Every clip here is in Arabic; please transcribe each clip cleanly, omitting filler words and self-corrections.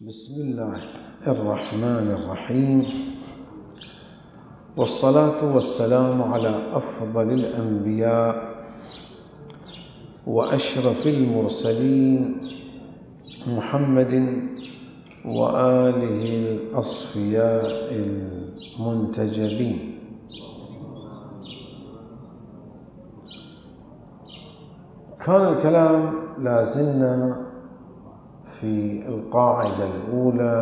بسم الله الرحمن الرحيم، والصلاة والسلام على أفضل الأنبياء وأشرف المرسلين محمد وآله الأصفياء المنتجبين. كان الكلام لازلنا في القاعدة الأولى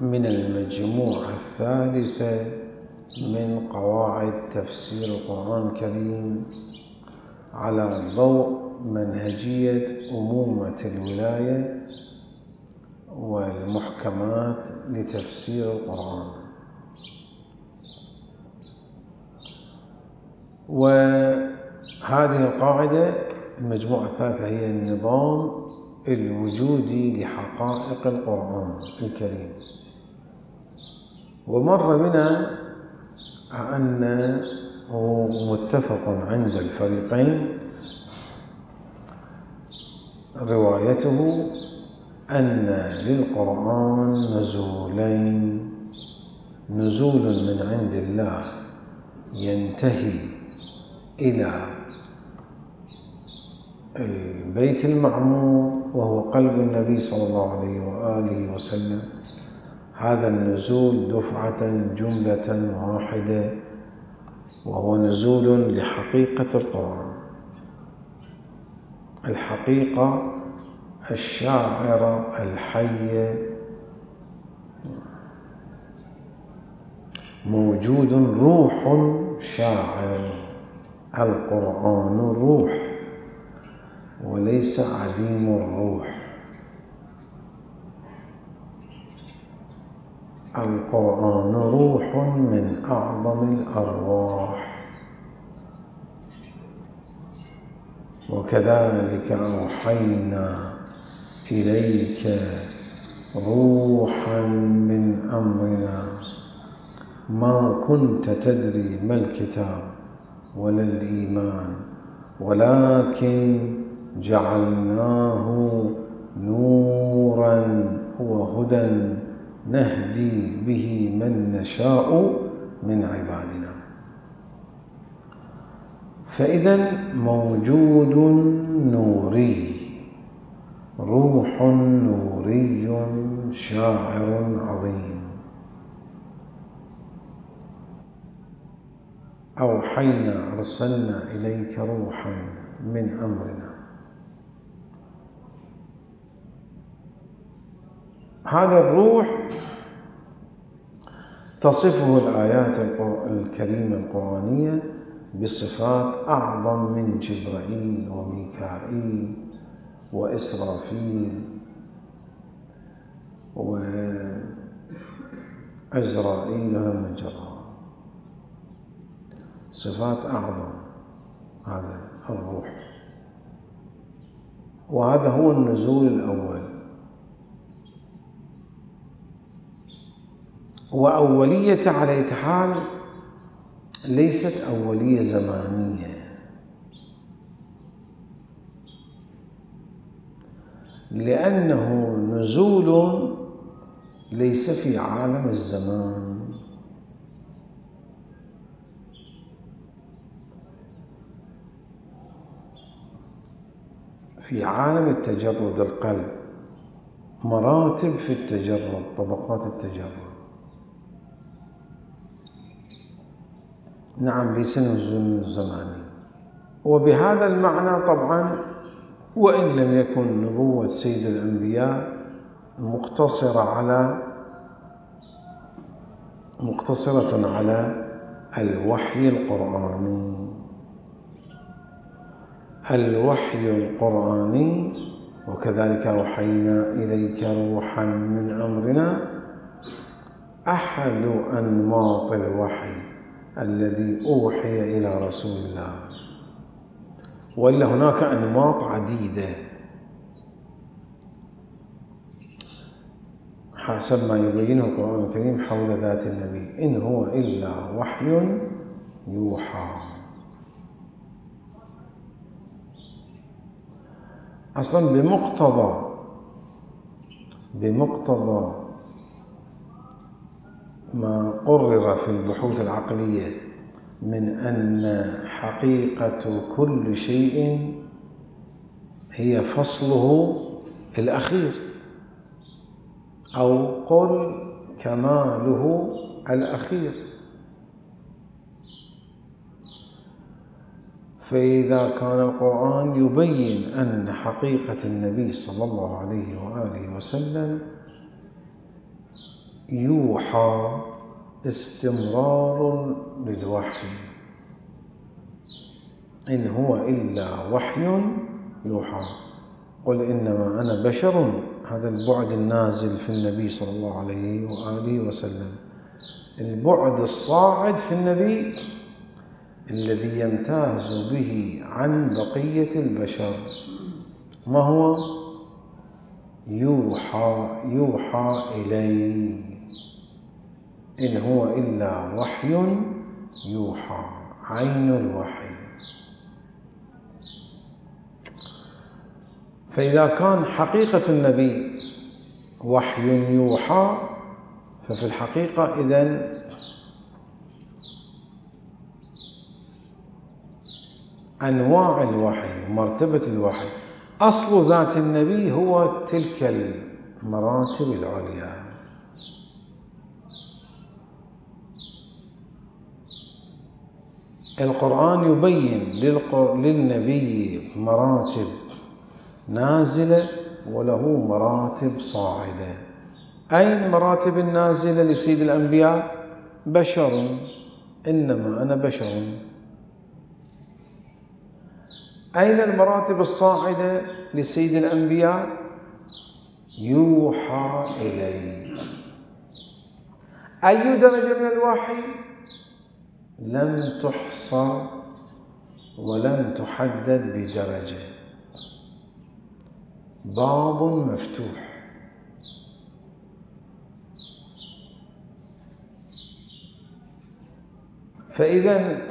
من المجموعة الثالثة من قواعد تفسير القرآن الكريم على ضوء منهجية أمومة الولاية والمحكمات لتفسير القرآن. وهذه القاعدة المجموعة الثالثة هي النظام الوجودي لحقائق القرآن الكريم. ومر بنا أنه متفق عند الفريقين روايته أن للقرآن نزولين: نزول من عند الله ينتهي إلى البيت المعمور وهو قلب النبي صلى الله عليه وآله وسلم، هذا النزول دفعة جملة واحدة، وهو نزول لحقيقة القرآن، الحقيقة الشاعرة الحية، موجود روح شاعر، القرآن روح وليس عديم الروح، القرآن روح من أعظم الأرواح. وكذلك أوحينا إليك روحا من أمرنا ما كنت تدري ما الكتاب ولا الإيمان ولكن جعلناه نورا وهدى نهدي به من نشاء من عبادنا. فإذا موجود نوري، روح نوري شاعر عظيم. أوحينا أرسلنا إليك روحا من أمرنا، هذا الروح تصفه الآيات الكريمة القرآنية بصفات أعظم من جبرائيل وميكائيل وإسرافيل وعزرائيل ومجرى، صفات أعظم هذا الروح. وهذا هو النزول الأول، وأولية على إتحال ليست أولية زمانية، لأنه نزول ليس في عالم الزمان، في عالم التجرد القلب، مراتب في التجرد، طبقات التجرد. نعم ليس نزول زماني. وبهذا المعنى طبعا وإن لم يكن نبوة سيد الأنبياء مقتصرة على الوحي القرآني، الوحي القرآني. وكذلك أوحينا إليك روحا من أمرنا أحد أنماط الوحي الذي أوحي إلى رسول الله، وإلا هناك أنماط عديدة حسب ما يبينه القرآن الكريم حول ذات النبي: إن هو إلا وحي يوحى. أصلا بمقتضى بمقتضى ما قرر في البحوث العقلية من أن حقيقة كل شيء هي فصله الأخير، أو قل كماله الأخير. فإذا كان القرآن يبين أن حقيقة النبي صلى الله عليه وآله وسلم يوحى استمرار للوحي، إن هو إلا وحي يوحى، قل إنما أنا بشر، هذا البعد النازل في النبي صلى الله عليه وآله وسلم. البعد الصاعد في النبي الذي يمتاز به عن بقية البشر ما هو؟ يوحى إليه، إن هو إلا وحي يوحى، عين الوحي. فإذا كان حقيقة النبي وحي يوحى، ففي الحقيقة إذن أنواع الوحي ومرتبة الوحي، أصل ذات النبي هو تلك المراتب العليا. القرآن يبين للنبي مراتب نازلة وله مراتب صاعدة. أين مراتب النازلة لسيد الأنبياء؟ بشر، إنما أنا بشر. أين المراتب الصاعدة لسيد الأنبياء؟ يوحى إليه. أي درجة من الوحي؟ لم تحصى ولم تحدد بدرجة، باب مفتوح. فإذا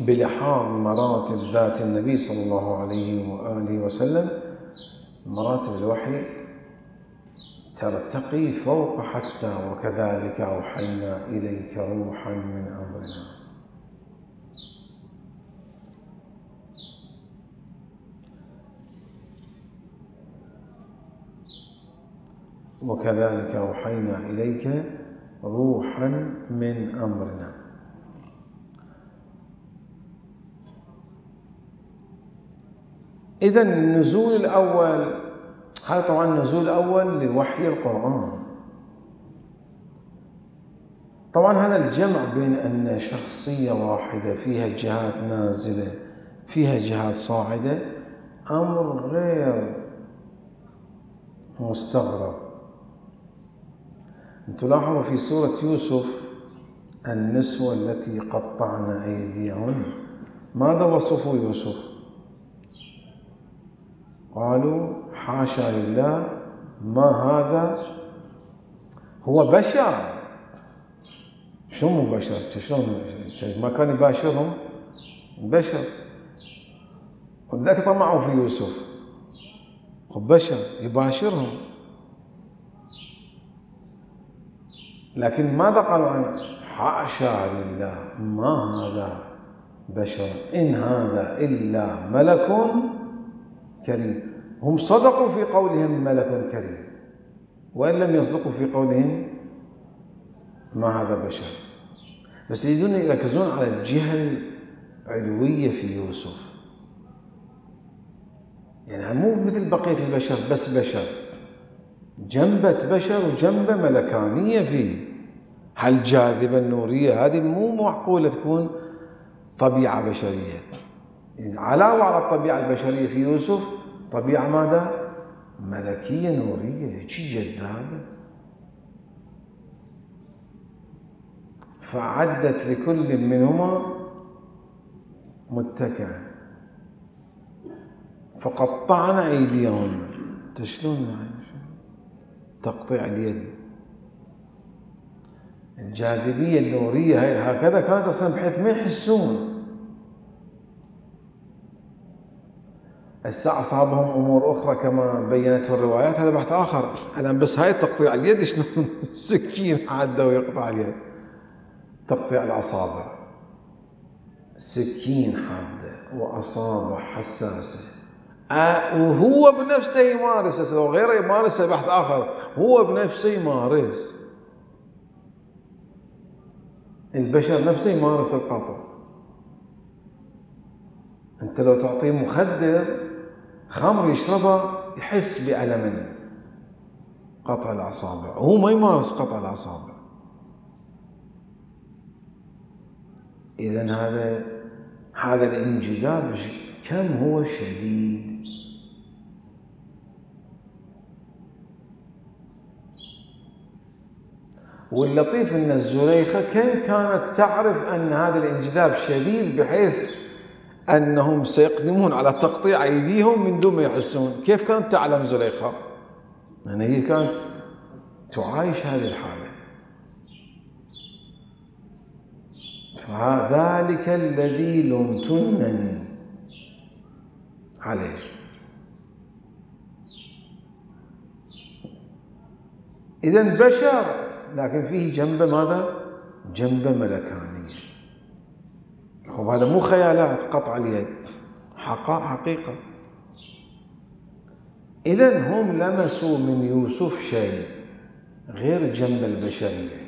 بلحاظ مراتب ذات النبي صلى الله عليه وآله وسلم، مراتب الوحي ترتقي فوق حتى وكذلك أوحينا إليك روحا من أمرنا. وكذلك أوحينا إليك روحا من أمرنا. إذن النزول الأول، هذا طبعا النزول الأول لوحي القرآن. طبعا هذا الجمع بين أن شخصية واحدة فيها جهات نازلة فيها جهات صاعدة أمر غير مستغرب. تلاحظوا في سورة يوسف النسوة التي قطعنا أيديهن، ماذا وصفوا يوسف؟ قالوا حاشا لله ما هذا، هو بشر، شو مو بشر، ما كان يباشرهم بشر، ولذلك طمعوا في يوسف، بشر يباشرهم. لكن ماذا قالوا عنه؟ حاشا لله ما هذا بشر إن هذا إلا ملك كريم. هم صدقوا في قولهم ملك كريم، وإن لم يصدقوا في قولهم ما هذا بشر، بس يريدون يركزون على الجهة العلوية في يوسف، يعني مو مثل بقية البشر، بس بشر جنبة بشر وجنبة ملكانية فيه. هالجاذبة النورية هذه مو معقولة تكون طبيعة بشرية، علاوة على الطبيعة البشرية في يوسف طبيعة ماذا؟ ملكية نورية، هيجي جذابة، فعدت لكل منهما متكئا فقطعنا أيديهن. تشلون يعني تقطيع اليد؟ الجاذبية النورية هكذا كانت أصلا بحيث ما يحسون. هسه أصابهم أمور أخرى كما بيّنته الروايات، هذا بحث آخر. الآن بس هاي تقطيع اليد شلون سكين عدّه ويقطع اليد، تقطيع الأصابع، سكين حادة وأصابع حساسة، وهو بنفسه يمارس، لو غيره يمارسه بحث آخر، هو بنفسه يمارس، البشر نفسه يمارس القطع. أنت لو تعطيه مخدر خمر يشربه يحس بألم قطع الأصابع، هو ما يمارس قطع الأصابع. إذن هذا الانجذاب كم هو شديد. واللطيف أن الزليخة كم كانت تعرف أن هذا الانجذاب شديد بحيث أنهم سيقدمون على تقطيع أيديهم من دون ما يحسون. كيف كانت تعلم زليخة؟ لأن هي كانت تعايش هذه الحالة. فذلك الذي لمتنني عليه. إذن بشر لكن فيه جنبه ماذا؟ جنبه ملكانية. خب هذا مو خيالات، قطع اليد حقيقة. إذن هم لمسوا من يوسف شيء غير جنب البشرية.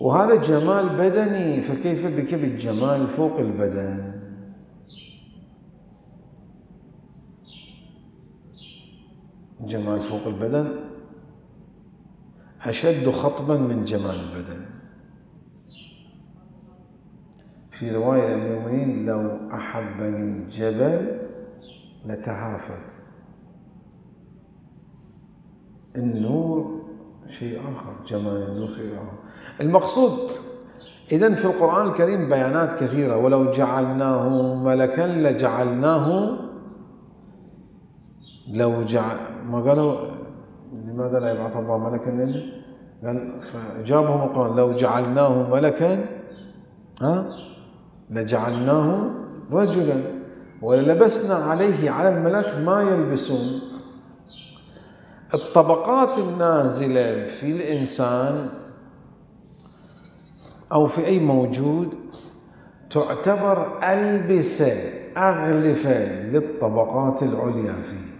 وهذا جمال بدني، فكيف بك بالجمال فوق البدن؟ جمال فوق البدن أشد خطبا من جمال البدن. في رواية المؤمنين لو أحبني جبل لتهافت. النور شيء آخر، جمال النور شيء آخر. المقصود إذن في القرآن الكريم بيانات كثيرة. ولو جعلناه ملكا لجعلناه، لو جعل، ما قالوا لماذا لا يبعث الله ملكا لنا؟ قال فأجابهم وقال لو جعلناه ملكا لجعلناه رجلا وللبسنا عليه على الملك ما يلبسون. الطبقات النازلة في الإنسان أو في أي موجود تعتبر ألبسة أغلفة للطبقات العليا فيه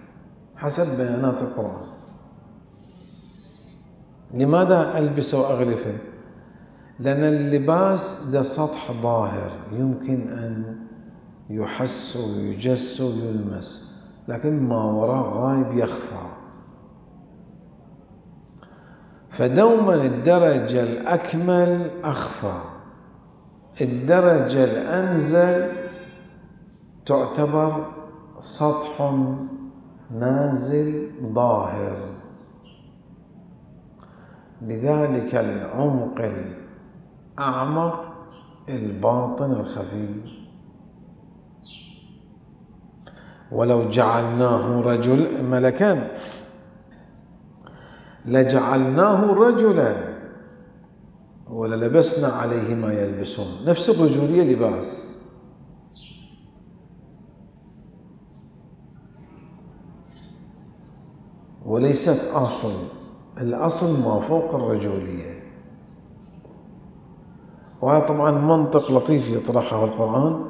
حسب بيانات القرآن. لماذا ألبسة وأغلفة؟ لأن اللباس ده سطح ظاهر يمكن أن يحس ويجس ويلمس، لكن ما وراء غايب يخفى. فدوما الدرجة الأكمل أخفى، الدرجة الأنزل تعتبر سطح نازل ظاهر. لذلك العمق الأعمق الباطن الخفي. ولو جعلناه رجلا ملكا لجعلناه رجلا وللبسنا عليه ما يلبسون. نفس الرجولية لباس. وليست أصل، الأصل ما فوق الرجولية. وهذا طبعا منطق لطيف يطرحه القرآن،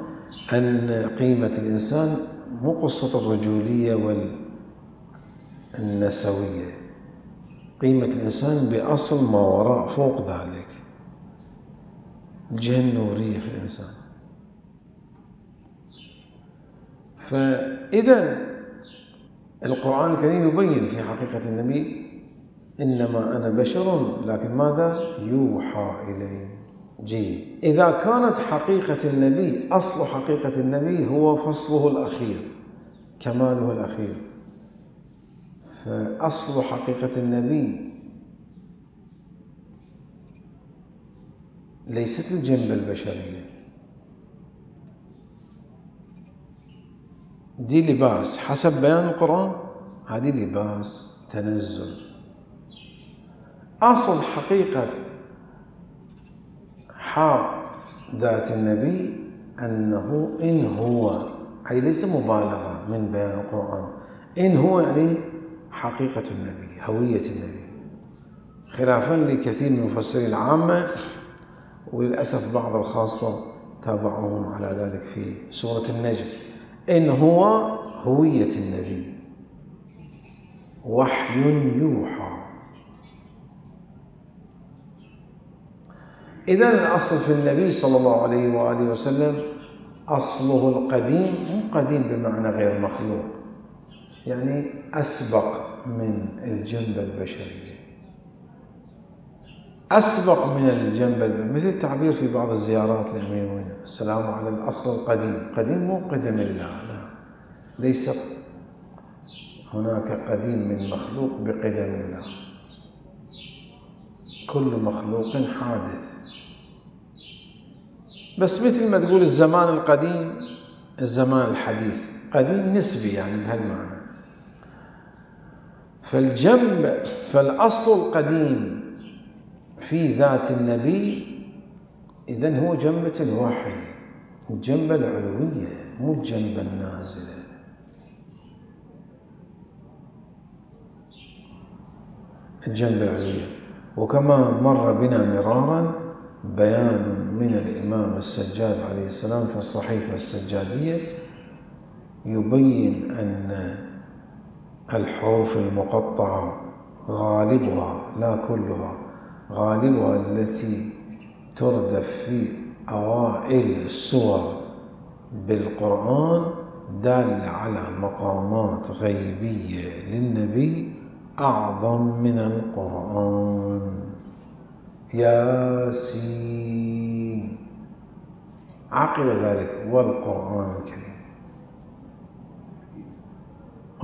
أن قيمة الإنسان مو قصة الرجولية والنسوية، قيمة الإنسان بأصل ما وراء فوق ذلك، الجهة النورية في الإنسان. فإذا القرآن الكريم يبين في حقيقة النبي إنما أنا بشر لكن ماذا؟ يوحى إلي. جيد، إذا كانت حقيقة النبي أصل حقيقة النبي هو فصله الأخير، كماله الأخير، فأصل حقيقة النبي ليست الجنب البشرية. دي لباس حسب بيان القرآن، هذه لباس تنزل. أصل حقيقة حق ذات النبي أنه إن هو، أي ليس مبالغة من بيان القرآن، إن هو يعني حقيقة النبي، هوية النبي، خلافا لكثير من مفسري العامة، وللأسف بعض الخاصة تابعوهم على ذلك في سورة النجم. إن هو هوية النبي، وحي يوحى. إذن الأصل في النبي صلى الله عليه وآله وسلم أصله القديم، مو قديم بمعنى غير مخلوق، يعني أسبق من الجنبة البشرية، أسبق من الجنبة البشرية، مثل التعبير في بعض الزيارات لأمير المؤمنين السلام على الأصل القديم. قديم مو قدم الله، لا، ليس هناك قديم من مخلوق بقدم الله، كل مخلوق حادث. بس مثل ما تقول الزمان القديم، الزمان الحديث، قديم نسبي يعني بهالمعنى. فالأصل القديم في ذات النبي، إذن هو جنبة الوحي، الجنبة العلوية، مو الجنبة النازلة. الجنبة العلوية. وكما مر بنا مراراً بيان من الإمام السجاد عليه السلام في الصحيفة السجادية يبين أن الحروف المقطعة غالبها، لا كلها، غالبها التي تردف في أوائل السور بالقرآن دالة على مقامات غيبية للنبي أعظم من القرآن. ياسين، عقب ذلك والقرآن الكريم،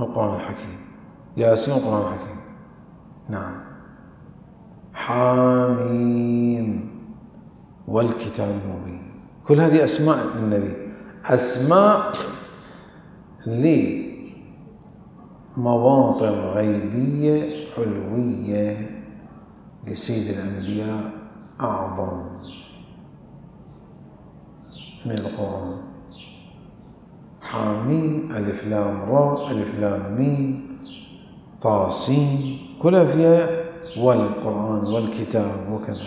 القرآن الحكيم، ياسين القرآن الحكيم. نعم. حاميم والكتاب المبين. كل هذه أسماء النبي، أسماء لمواطن غيبية علوية لسيد الأنبياء أعظم من القرآن. حاميم، ألف لام را، ألف لام ميم، طاسين، كلها فيها والقرآن والكتاب وكذا.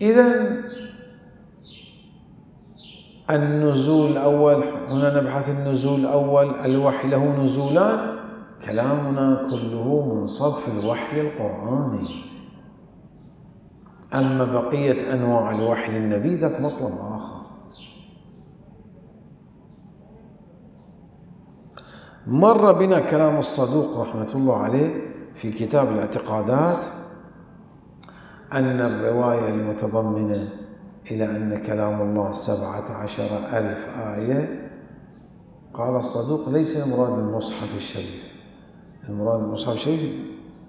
إذن النزول الأول، هنا نبحث النزول الأول، الوحي له نزولان، كلامنا كله منصب في الوحي القرآني. أما بقية أنواع الوحي للنبي ذاك مطلب آخر. مر بنا كلام الصدوق رحمة الله عليه في كتاب الاعتقادات أن الرواية المتضمنة إلى أن كلام الله 17,000 آية، قال الصدوق ليس المراد المصحف الشريف، المراد المصحف الشريف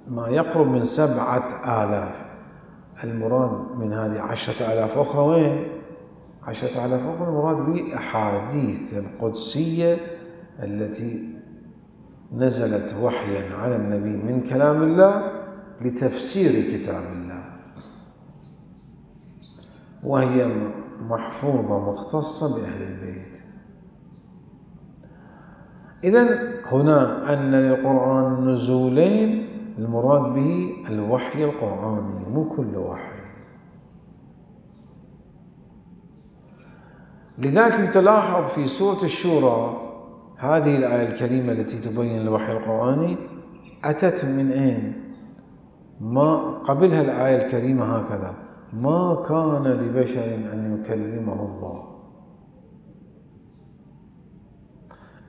ما يقرب من 7,000، المراد من هذه 10,000 أخرى. وين 10,000 أخرى؟ المراد بأحاديث القدسية التي نزلت وحياً على النبي من كلام الله لتفسير كتاب الله، وهي محفوظة مختصة بأهل البيت. إذن هنا أن للقرآن نزولين، المراد به الوحي القرآني، مو كل وحي. لذلك تلاحظ في سورة الشورى هذه الآية الكريمة التي تبين الوحي القرآني أتت من أين؟ ما قبلها الآية الكريمة هكذا: ما كان لبشر أن يكلمه الله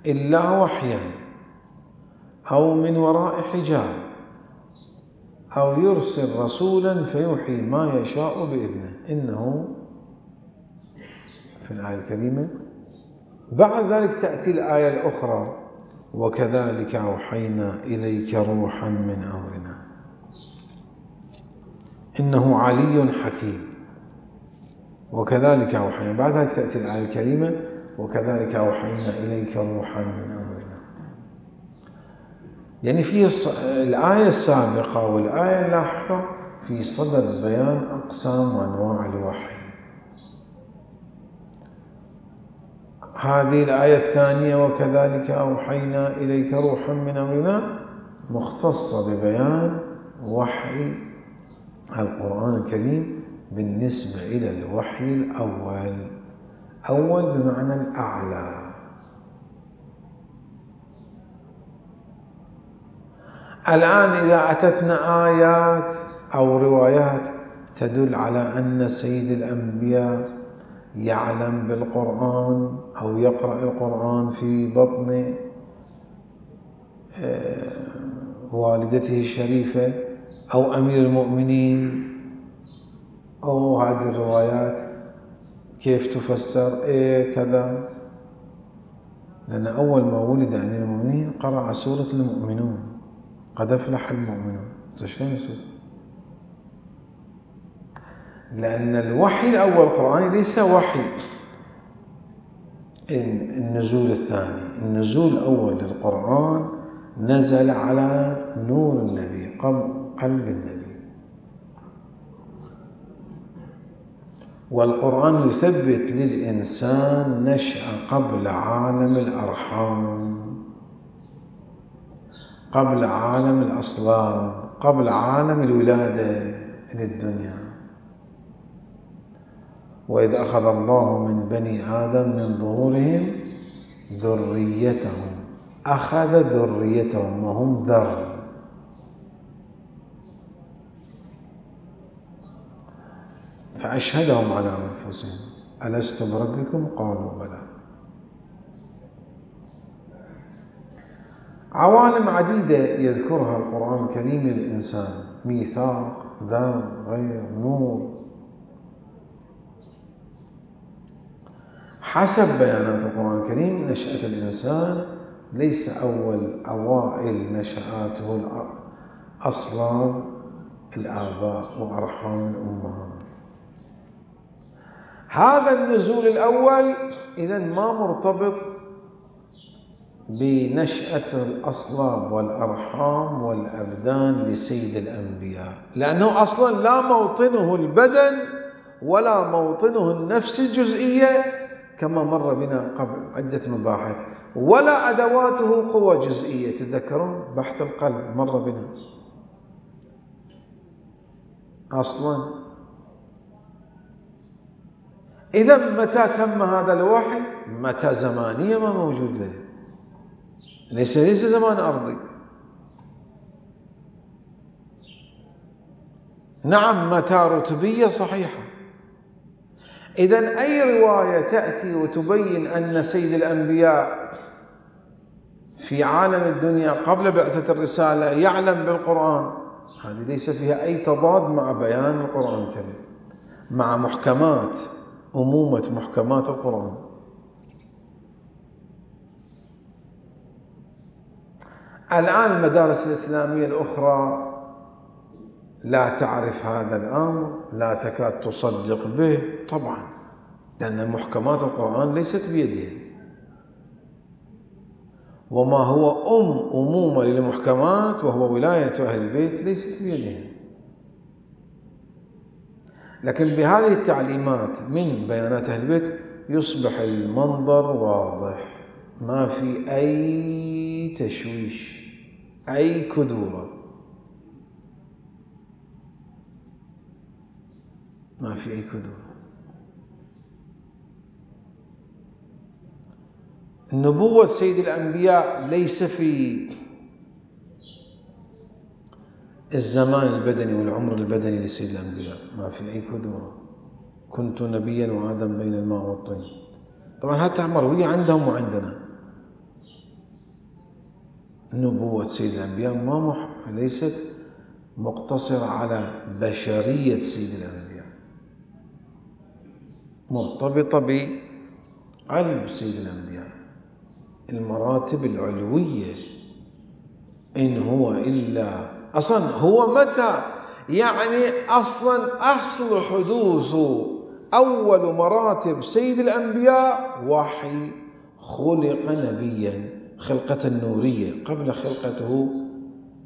إلا وحياً أو من وراء حجاب أو يرسل رسولاً فيوحي ما يشاء بإذنه. إنه في الآية الكريمة. بعد ذلك تأتي الآية الأخرى: وكذلك أوحينا إليك روحاً من أمرنا إنه علي حكيم. وكذلك أوحينا، بعد ذلك تأتي الآية الكريمة: وكذلك أوحينا إليك روحاً من أمرنا. يعني في الآية السابقة والآية اللاحقة في صدد بيان أقسام وأنواع الوحي. هذه الآية الثانية وكذلك أوحينا إليك روحا من أمرنا مختصة ببيان وحي القرآن الكريم بالنسبة إلى الوحي الأول، أول بمعنى الأعلى. الآن إذا أتتنا آيات أو روايات تدل على أن سيد الأنبياء يعلم بالقرآن أو يقرأ القرآن في بطن والدته الشريفة أو أمير المؤمنين، أو هذه الروايات كيف تفسر إيه كذا، لأن أول ما ولد أمير المؤمنين قرأ سورة المؤمنون قد أفلح المؤمنون. شلون لأن الوحي الأول القرآني ليس وحي النزول الثاني. النزول الأول للقرآن نزل على نور النبي قلب النبي، والقرآن يثبت للإنسان نشأ قبل عالم الأرحام، قبل عالم الأصلاب، قبل عالم الولادة للدنيا. وإذ أخذ الله من بني آدم من ظهورهم ذريتهم، أخذ ذريتهم وهم ذر، فأشهدهم على أنفسهم ألست بربكم قالوا بلى. عوالم عديدة يذكرها القرآن الكريم للإنسان، ميثاق، ذر، غير، نور، حسب بيانات القرآن الكريم. نشأة الإنسان ليس أوائل نشأته أصلاب الآباء وأرحام الأمهات. هذا النزول الأول إذن ما مرتبط بنشأة الأصلاب والأرحام والأبدان لسيد الأنبياء، لأنه أصلا لا موطنه البدن ولا موطنه النفس الجزئية كما مر بنا قبل عدة مباحث، ولا أدواته قوى جزئية. تذكرون بحث القلب مر بنا، أصلا إذا متى تم هذا الوحي؟ متى زمانية ما موجود له، ليس زمان أرضي. نعم متى رتبية صحيحة. إذن أي رواية تأتي وتبين أن سيد الأنبياء في عالم الدنيا قبل بعثة الرسالة يعلم بالقرآن، هذه ليس فيها أي تضاد مع بيان القرآن الكريم، مع محكمات أمومة محكمات القرآن. الآن المدارس الإسلامية الأخرى لا تعرف هذا الأمر، لا تكاد تصدق به طبعا، لأن محكمات القرآن ليست بيدها، وما هو أمومة للمحكمات وهو ولاية أهل البيت ليست بيدها. لكن بهذه التعليمات من بيانات أهل البيت يصبح المنظر واضح، ما في أي تشويش، أي كدورة، ما في أي كدورة. نبوة سيد الأنبياء ليس في الزمان البدني والعمر البدني لسيد الأنبياء، ما في أي كدورة. كنت نبيا وآدم بين الماء والطين، طبعا حتى مروية عندهم وعندنا. نبوة سيد الأنبياء ليست مقتصرة على بشرية سيد الأنبياء، مرتبطة بقلب سيد الأنبياء، المراتب العلوية. إن هو إلا أصلا هو متى، يعني أصلا أصل حدوثه أول مراتب سيد الأنبياء وحي، خلق نبيا خلقة نورية قبل خلقته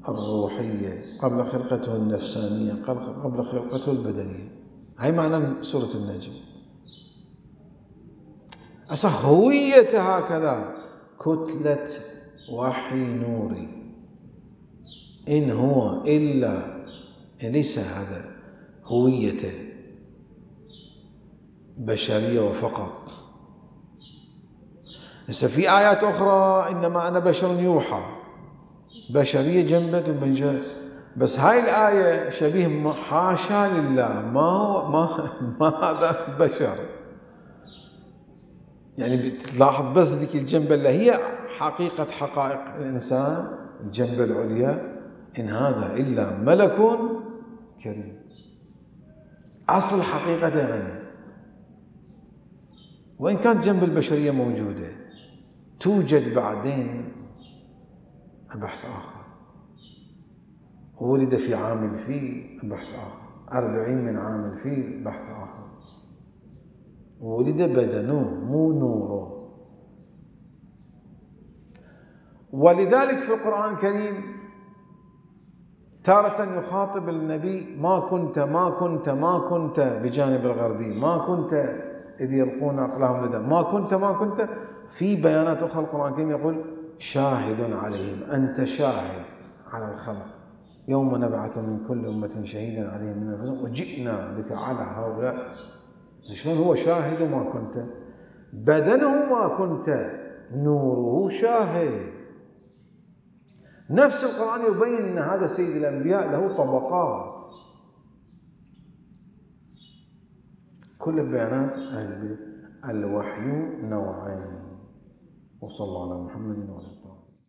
الروحية قبل خلقته النفسانية قبل خلقته البدنية. هاي معنى سورة النجم. أصح هويته هكذا كتلة وحي نوري، إن هو إلا ليس هذا هويته بشرية وفقط. لسه في آيات أخرى إنما أنا بشر يوحى، بشرية جنبة، بس هاي الآية شبيه حاشا لله، ما هذا بشر. يعني بتلاحظ بس ذيك الجنبة اللي هي حقيقة حقائق الإنسان، الجنبة العليا، إن هذا إلا ملك كريم. أصل حقيقته يعني، وإن كانت جنب البشرية موجودة، توجد بعدين بحث آخر، ولد في عام الفيل بحث آخر، 40 من عام الفيل بحث آخر، ولد بدنه مو نوره. ولذلك في القرآن الكريم تارة يخاطب النبي ما كنت بجانب الغربي، ما كنت إذ يلقون أقلهم لدى، ما كنت في بيانات أخرى القرآن الكريم يقول شاهد عليهم، أنت شاهد على الخلق، يوم نبعث من كل أمة شهيدا عليهم من أنفسهم وجئنا بك على هؤلاء. شلون هو شاهد وما كنت بدنه، ما كنت نوره شاهد. نفس القرآن يبين أن هذا سيد الأنبياء له طبقات، كل بيانات أهل البيت. الوحي نوعين، وصلى الله على محمد وعلى آله.